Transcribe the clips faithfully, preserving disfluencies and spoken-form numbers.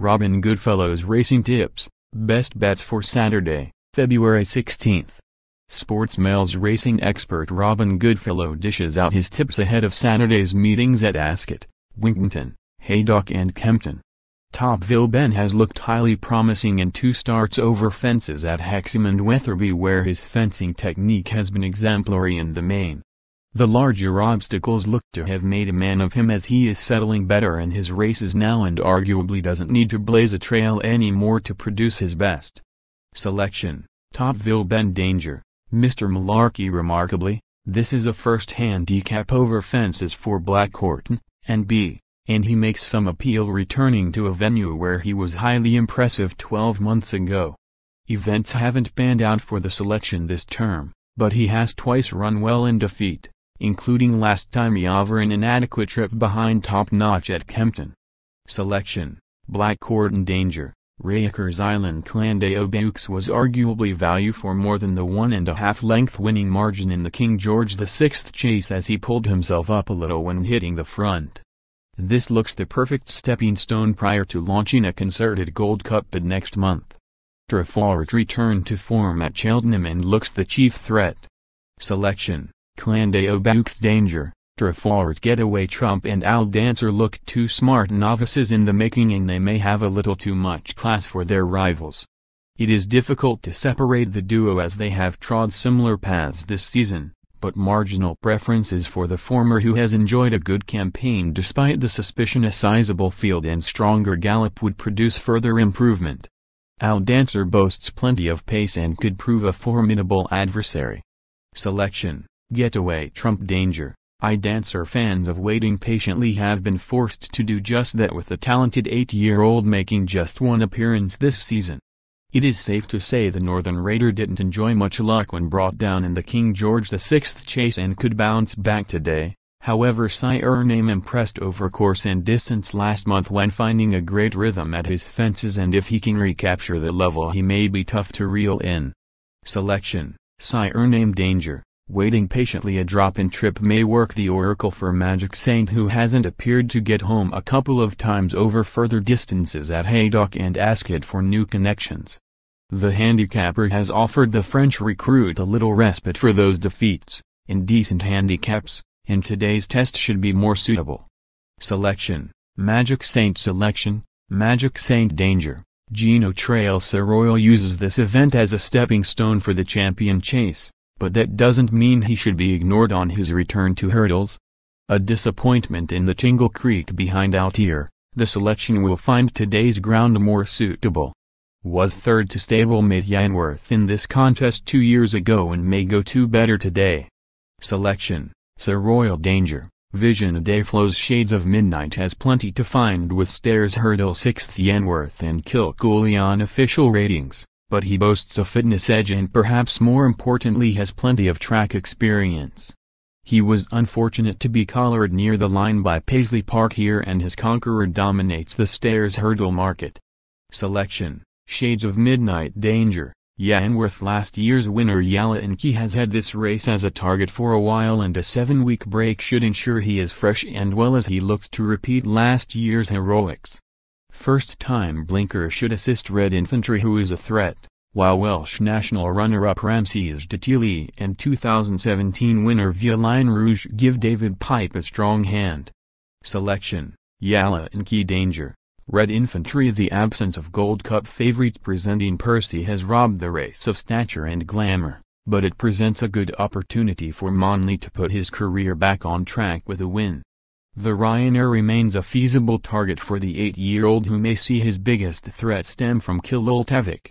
Robin Goodfellow's Racing Tips, Best Bets for Saturday, February sixteenth. Sports Mail's racing expert Robin Goodfellow dishes out his tips ahead of Saturday's meetings at Ascot, Wincanton, Haydock and Kempton. Top Ville Ben has looked highly promising in two starts over fences at Hexham and Wetherby, where his fencing technique has been exemplary in the main. The larger obstacles look to have made a man of him as he is settling better in his races now and arguably doesn't need to blaze a trail anymore to produce his best. Selection, Top Ville Ben Danger, Mister Malarkey. Remarkably, this is a first handicap over fences for Black Horton, and B, and he makes some appeal returning to a venue where he was highly impressive twelve months ago. Events haven't panned out for the selection this term, but he has twice run well in defeat, including last time over an inadequate trip behind Top Notch at Kempton. Selection, Black Court in Danger, Raker's Island. Clan des Obeaux was arguably value for more than the one and a half length winning margin in the King George the sixth Chase as he pulled himself up a little when hitting the front. This looks the perfect stepping stone prior to launching a concerted Gold Cup bid next month. Trafalgar's returned to form at Cheltenham and looks the chief threat. Selection, Clan des Obeaux Danger, Trafalgar's Getaway. Trump and Al Dancer look too smart novices in the making, and they may have a little too much class for their rivals. It is difficult to separate the duo as they have trod similar paths this season, but marginal preference is for the former, who has enjoyed a good campaign despite the suspicion a sizable field and stronger gallop would produce further improvement. Al Dancer boasts plenty of pace and could prove a formidable adversary. Selection, Getaway Trump Danger. I Dancer fans of waiting patiently have been forced to do just that with the talented eight-year-old making just one appearance this season. It is safe to say the Northern Raider didn't enjoy much luck when brought down in the King George the sixth Chase and could bounce back today. However, Sir Ername impressed over course and distance last month when finding a great rhythm at his fences, and if he can recapture the level he may be tough to reel in. Selection, Sir Ername Danger. Waiting patiently, a drop in trip may work the oracle for Magic Saint, who hasn't appeared to get home a couple of times over further distances at Haydock and Ascot for new connections. The handicapper has offered the French recruit a little respite for those defeats, in decent handicaps, and today's test should be more suitable. Selection, Magic Saint. Selection, Magic Saint Danger. Gino Trail. Sir Royal uses this event as a stepping stone for the champion chase, but that doesn't mean he should be ignored on his return to hurdles. A disappointment in the Tingle Creek behind Altier, the selection will find today's ground more suitable. Was third to stablemate Yanworth in this contest two years ago and may go two better today. Selection, Sir Royal Danger. Vision a day flows. Shades of Midnight has plenty to find with Stairs Hurdle sixth Yanworth and Kilcooley on official ratings, but he boasts a fitness edge and perhaps more importantly has plenty of track experience. He was unfortunate to be collared near the line by Paisley Park here, and his conqueror dominates the Stairs Hurdle market. Selection, Shades of Midnight Danger. Yanworth, last year's winner Yala Enki, has had this race as a target for a while, and a seven-week break should ensure he is fresh and well as he looks to repeat last year's heroics. First-time blinker should assist Red Infantry, who is a threat, while Welsh national runner-up Ramses de Tilly and two thousand seventeen winner Violaine Rouge give David Pipe a strong hand. Selection, Yala Enki Danger. Red Infantry. The absence of Gold Cup favorite presenting Percy has robbed the race of stature and glamour, but it presents a good opportunity for Monley to put his career back on track with a win. The Ryanair remains a feasible target for the eight-year-old, who may see his biggest threat stem from Kiloltavik.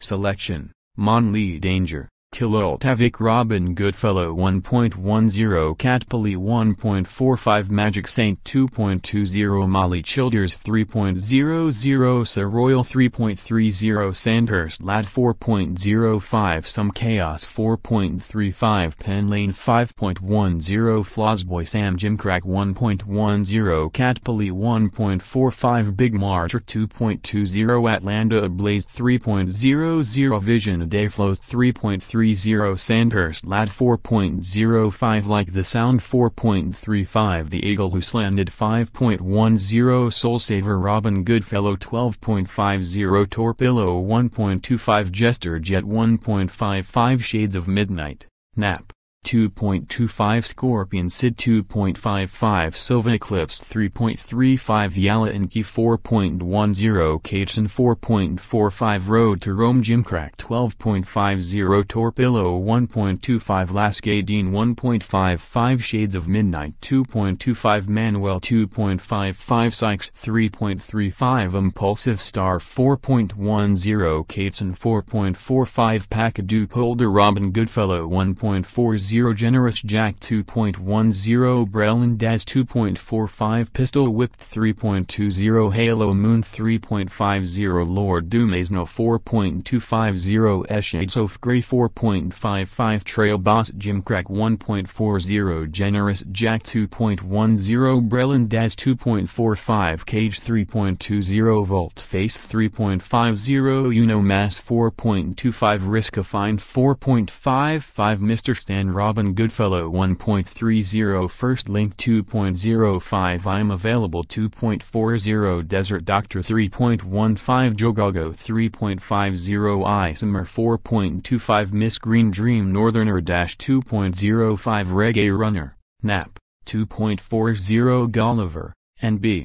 Selection, Monley Danger. Kiloltavik. Robin Goodfellow one point one zero, Catpally one point four five, Magic Saint two point two zero, Molly Childers three point zero zero, Sir Royal three point three zero, Sandhurst Lad four point zero five, Some Chaos four point three five, Penn Lane five point one zero, Flossboy Sam Jimcrack one point one zero, Catpally one point four five, Big Marcher two point two zero, Atlanta Ablaze three point zero zero, Vision a Day Flows three point three four point three zero Sandhurst Lad four point zero five Like the Sound four point three five The Eagle Who Slanted five point one zero Soul Saver Robin Goodfellow twelve point five zero Torpillo one point two five Jester Jet one point five five Shades of Midnight, Nap two point two five Scorpion Sid two point five five Silva Eclipse three point three five Yala Enki four point one zero Kateson four point four five Road to Rome Gymcrack twelve point five zero Torpillo one point two five Lascadine one point five five Shades of Midnight two point two five Manuel two point five five Sykes three point three five Impulsive Star four point one zero Kateson four point four five Pacha Du Polder Robin Goodfellow one point four zero Generous Jack two point one zero Brelon Daz two point four five Pistol Whipped three point two zero Halo Moon three point five zero Lord Dumaisno four point two five zero Shades of Grey four point five five Trail Boss Gymcrack one point four zero Generous Jack two point one zero Brelon Daz two point four five Cage three point two zero Volt Face three point five zero Unomass four point two five Risk of Fine four point five five Mister Stan Robin Goodfellow one point three zero First Link two point zero five I'm Available two point four zero Desert Doctor three point one five Jogogo three point five zero Isomer four point two five Miss Green Dream Northerner-two point zero five Reggae Runner, Nap, two point four zero Gulliver, N B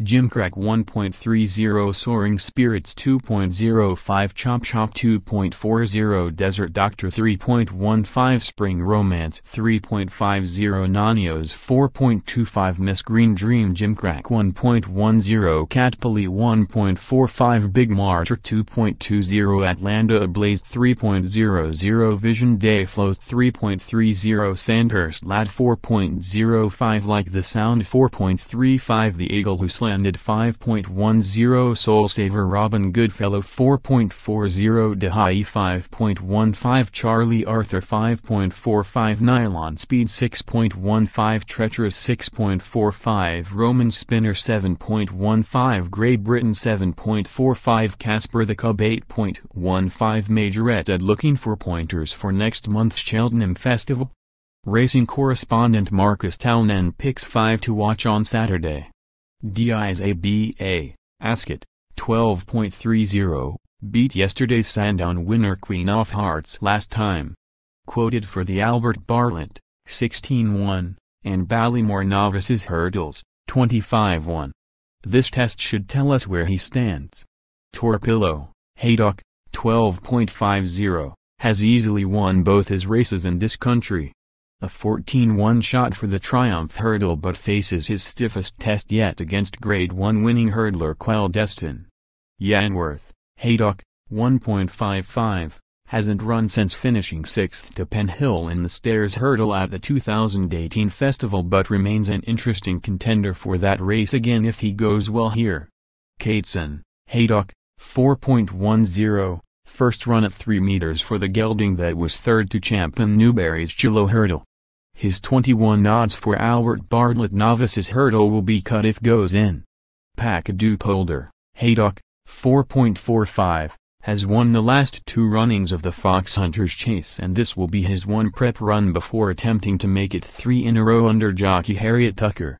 Gymcrack one point three zero Soaring Spirits two point zero five Chop Shop two point four zero Desert Doctor three point one five Spring Romance three point five zero Nanios four point two five Miss Green Dream Gymcrack one point one zero Catpally one point four five Big Marcher two point two zero Atlanta Ablaze three point zero zero Vision Day Flows three point three zero Sandhurst Lad four point zero five Like the Sound four point three five The Eagle Who Landed five point one zero Soul Saver Robin Goodfellow four point four zero Dehai five point one five Charlie Arthur five point four five Nylon Speed six point one five Treacherous six point four five Roman Spinner seven point one five Grey Britain seven point four five Casper the Cub eight point one five Majorette at looking for pointers for next month's Cheltenham Festival? Racing correspondent Marcus Townend picks five to watch on Saturday. D I S A B A, Ascot, twelve point three zero, beat yesterday's Sandown winner Queen of Hearts last time. Quoted for the Albert Bartlett, sixteen one, and Ballymore Novices Hurdles, twenty-five one. This test should tell us where he stands. Torpillo, Haydock, twelve point five zero, has easily won both his races in this country. A fourteen one shot for the Triumph hurdle but faces his stiffest test yet against Grade one winning hurdler Quaildestin. Yanworth, Haydock, one point five five, hasn't run since finishing sixth to Penhill in the Stairs hurdle at the two thousand eighteen festival but remains an interesting contender for that race again if he goes well here. Kateson, Haydock, four point one zero. First run at three meters for the gelding that was third to champion Newberry's Chilo hurdle. His twenty-one odds for Albert Bartlett Novices hurdle will be cut if goes in. Pacha Du Polder, Haydock, four point four five, has won the last two runnings of the Fox Hunters Chase and this will be his one prep run before attempting to make it three in a row under jockey Harriet Tucker.